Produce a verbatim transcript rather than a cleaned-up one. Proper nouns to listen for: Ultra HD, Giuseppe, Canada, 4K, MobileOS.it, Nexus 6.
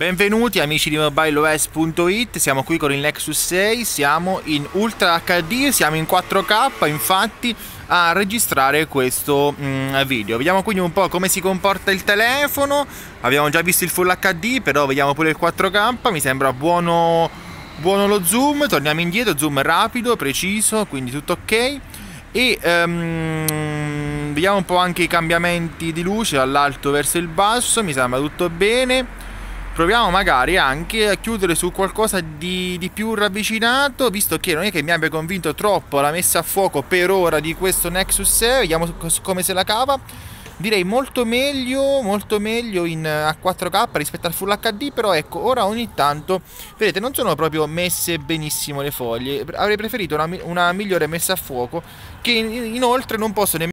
Benvenuti amici di MobileOS.it, siamo qui con il Nexus sei, siamo in Ultra acca di, siamo in quattro K infatti a registrare questo mm, video. Vediamo quindi un po' come si comporta il telefono. Abbiamo già visto il Full acca di, però vediamo pure il quattro K, mi sembra buono, buono lo zoom. Torniamo indietro, zoom rapido, preciso, quindi tutto ok. E um, vediamo un po' anche i cambiamenti di luce dall'alto verso il basso, mi sembra tutto bene. Proviamo magari anche a chiudere su qualcosa di, di più ravvicinato, visto che non è che mi abbia convinto troppo la messa a fuoco per ora di questo Nexus sei, vediamo come se la cava. Direi molto meglio, molto meglio in a quattro K rispetto al Full acca di, però ecco, ora ogni tanto, vedete, non sono proprio messe benissimo le foglie, avrei preferito una, una migliore messa a fuoco, che in, inoltre non posso nemmeno